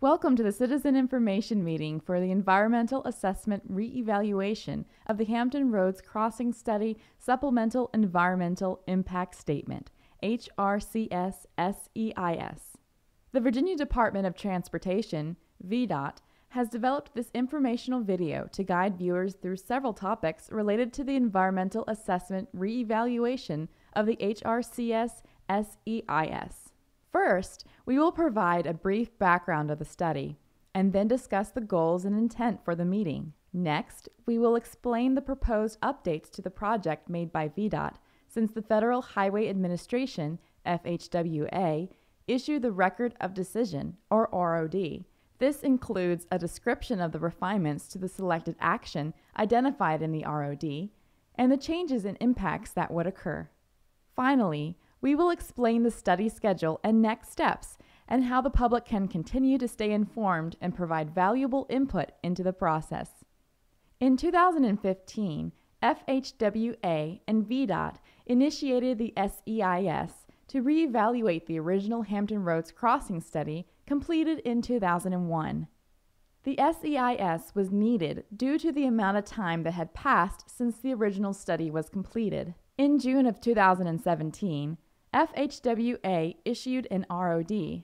Welcome to the Citizen Information Meeting for the Environmental Assessment Re-Evaluation of the Hampton Roads Crossing Study Supplemental Environmental Impact Statement, HRCS SEIS. The Virginia Department of Transportation, VDOT, has developed this informational video to guide viewers through several topics related to the Environmental Assessment Re-Evaluation of the HRCS SEIS. First, we will provide a brief background of the study, and then discuss the goals and intent for the meeting. Next, we will explain the proposed updates to the project made by VDOT since the Federal Highway Administration, FHWA, issued the Record of Decision, or ROD. This includes a description of the refinements to the selected action identified in the ROD, and the changes and impacts that would occur. Finally, we will explain the study schedule and next steps, and how the public can continue to stay informed and provide valuable input into the process. In 2015, FHWA and VDOT initiated the SEIS to reevaluate the original Hampton Roads Crossing Study completed in 2001. The SEIS was needed due to the amount of time that had passed since the original study was completed. In June of 2017, FHWA issued an ROD,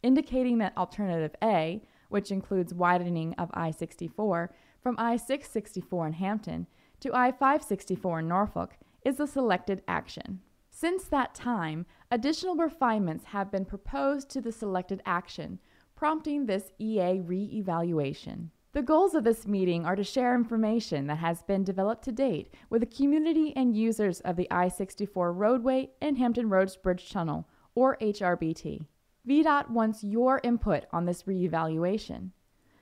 indicating that Alternative A, which includes widening of I-64 from I-664 in Hampton to I-564 in Norfolk, is a selected action. Since that time, additional refinements have been proposed to the selected action, prompting this EA re-evaluation. The goals of this meeting are to share information that has been developed to date with the community and users of the I-64 roadway and Hampton Roads Bridge Tunnel, or HRBT. VDOT wants your input on this re-evaluation.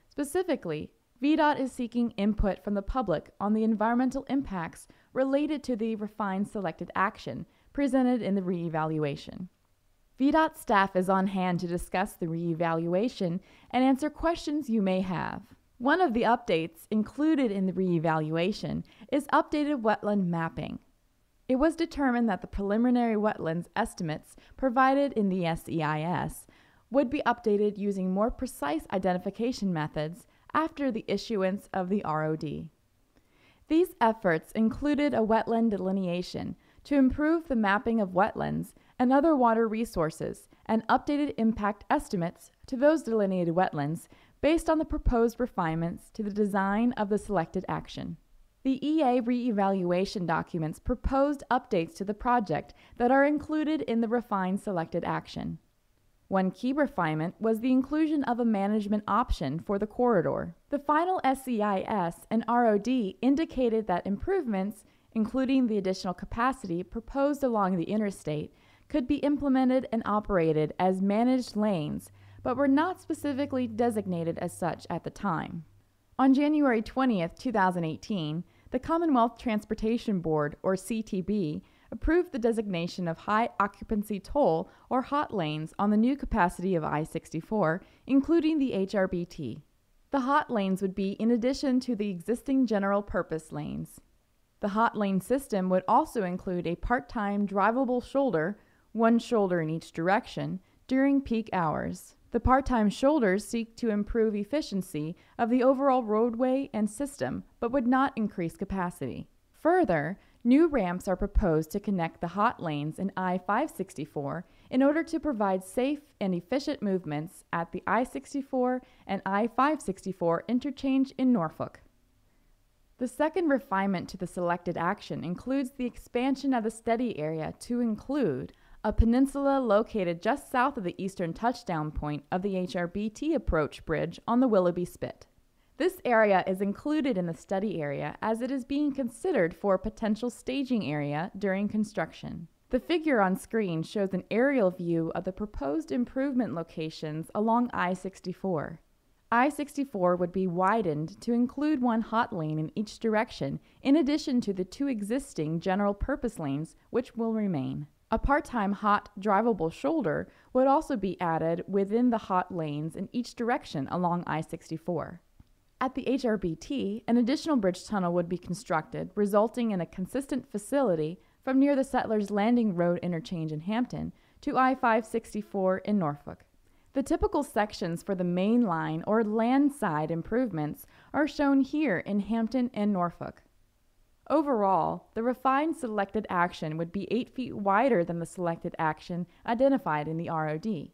Specifically, VDOT is seeking input from the public on the environmental impacts related to the refined selected action presented in the re-evaluation. VDOT staff is on hand to discuss the re-evaluation and answer questions you may have. One of the updates included in the re-evaluation is updated wetland mapping. It was determined that the preliminary wetlands estimates provided in the SEIS would be updated using more precise identification methods after the issuance of the ROD. These efforts included a wetland delineation to improve the mapping of wetlands and other water resources and updated impact estimates to those delineated wetlands based on the proposed refinements to the design of the selected action. The EA re-evaluation documents proposed updates to the project that are included in the refined selected action. One key refinement was the inclusion of a management option for the corridor. The final SEIS and ROD indicated that improvements, including the additional capacity proposed along the interstate, could be implemented and operated as managed lanes, but were not specifically designated as such at the time. On January 20, 2018, the Commonwealth Transportation Board, or CTB, approved the designation of high occupancy toll, or HOT, lanes on the new capacity of I-64, including the HRBT. The HOT lanes would be in addition to the existing general purpose lanes. The HOT lane system would also include a part-time drivable shoulder, one shoulder in each direction, during peak hours. The part-time shoulders seek to improve efficiency of the overall roadway and system, but would not increase capacity. Further, new ramps are proposed to connect the HOT lanes in I-564 in order to provide safe and efficient movements at the I-64 and I-564 interchange in Norfolk. The second refinement to the selected action includes the expansion of the study area to include a peninsula located just south of the eastern touchdown point of the HRBT approach bridge on the Willoughby Spit. This area is included in the study area as it is being considered for a potential staging area during construction. The figure on screen shows an aerial view of the proposed improvement locations along I-64. I-64 would be widened to include one HOT lane in each direction, in addition to the two existing general purpose lanes, which will remain. A part-time HOT drivable shoulder would also be added within the HOT lanes in each direction along I-64. At the HRBT, an additional bridge tunnel would be constructed, resulting in a consistent facility from near the Settlers Landing Road interchange in Hampton to I-564 in Norfolk. The typical sections for the main line or landside improvements are shown here in Hampton and Norfolk. Overall, the refined selected action would be 8 feet wider than the selected action identified in the ROD.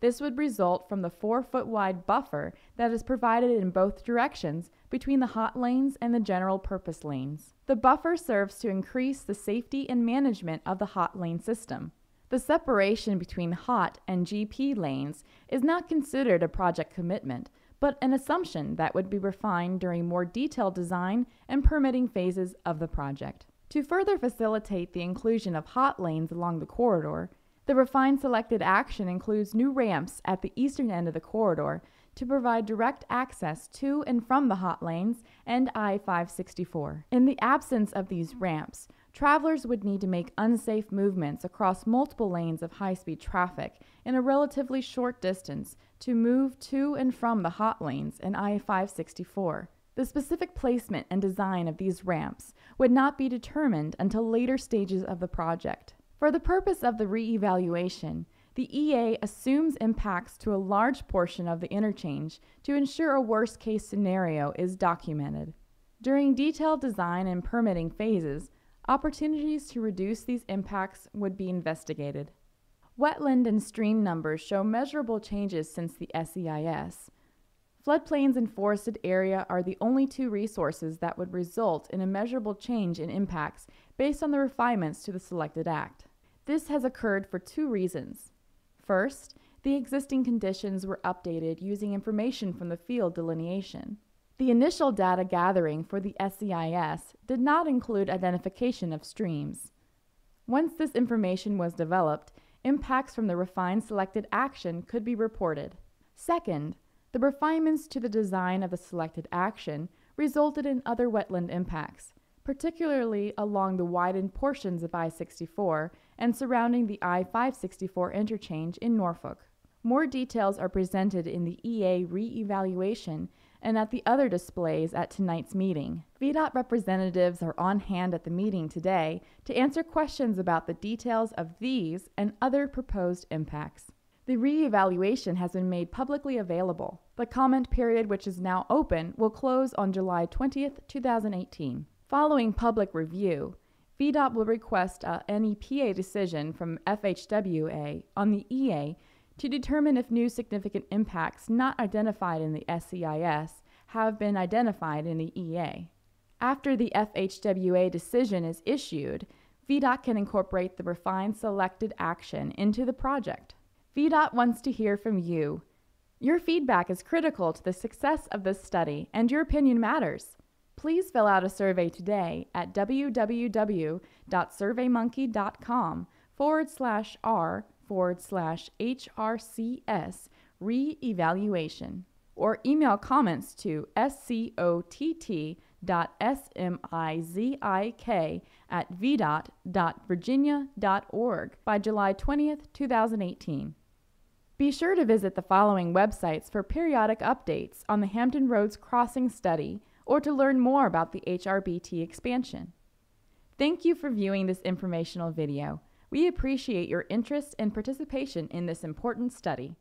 This would result from the 4-foot wide buffer that is provided in both directions between the hot lanes and the general purpose lanes. The buffer serves to increase the safety and management of the hot lane system. The separation between hot and GP lanes is not considered a project commitment, but an assumption that would be refined during more detailed design and permitting phases of the project. To further facilitate the inclusion of hot lanes along the corridor, the refined selected action includes new ramps at the eastern end of the corridor to provide direct access to and from the hot lanes and I-564. In the absence of these ramps, travelers would need to make unsafe movements across multiple lanes of high-speed traffic in a relatively short distance to move to and from the hot lanes and I-564. The specific placement and design of these ramps would not be determined until later stages of the project. For the purpose of the re-evaluation, the EA assumes impacts to a large portion of the interchange to ensure a worst-case scenario is documented. During detailed design and permitting phases, opportunities to reduce these impacts would be investigated. Wetland and stream numbers show measurable changes since the SEIS. Floodplains and forested area are the only two resources that would result in a measurable change in impacts based on the refinements to the selected act. This has occurred for two reasons. First, the existing conditions were updated using information from the field delineation. The initial data gathering for the SEIS did not include identification of streams. Once this information was developed, impacts from the refined selected action could be reported. Second, the refinements to the design of the selected action resulted in other wetland impacts, particularly along the widened portions of I-64 and surrounding the I-564 interchange in Norfolk. More details are presented in the EA re-evaluation and at the other displays at tonight's meeting. VDOT representatives are on hand at the meeting today to answer questions about the details of these and other proposed impacts. The re-evaluation has been made publicly available. The comment period, which is now open, will close on July 20, 2018. Following public review, VDOT will request an EPA decision from FHWA on the EA to determine if new significant impacts not identified in the SEIS have been identified in the EA. After the FHWA decision is issued, VDOT can incorporate the refined selected action into the project. VDOT wants to hear from you. Your feedback is critical to the success of this study, and your opinion matters. Please fill out a survey today at www.surveymonkey.com/r/HRCS reevaluation or email comments to scott.smizik@vdot.virginia.org by July 20, 2018. Be sure to visit the following websites for periodic updates on the Hampton Roads Crossing Study or to learn more about the HRBT expansion. Thank you for viewing this informational video. We appreciate your interest and participation in this important study.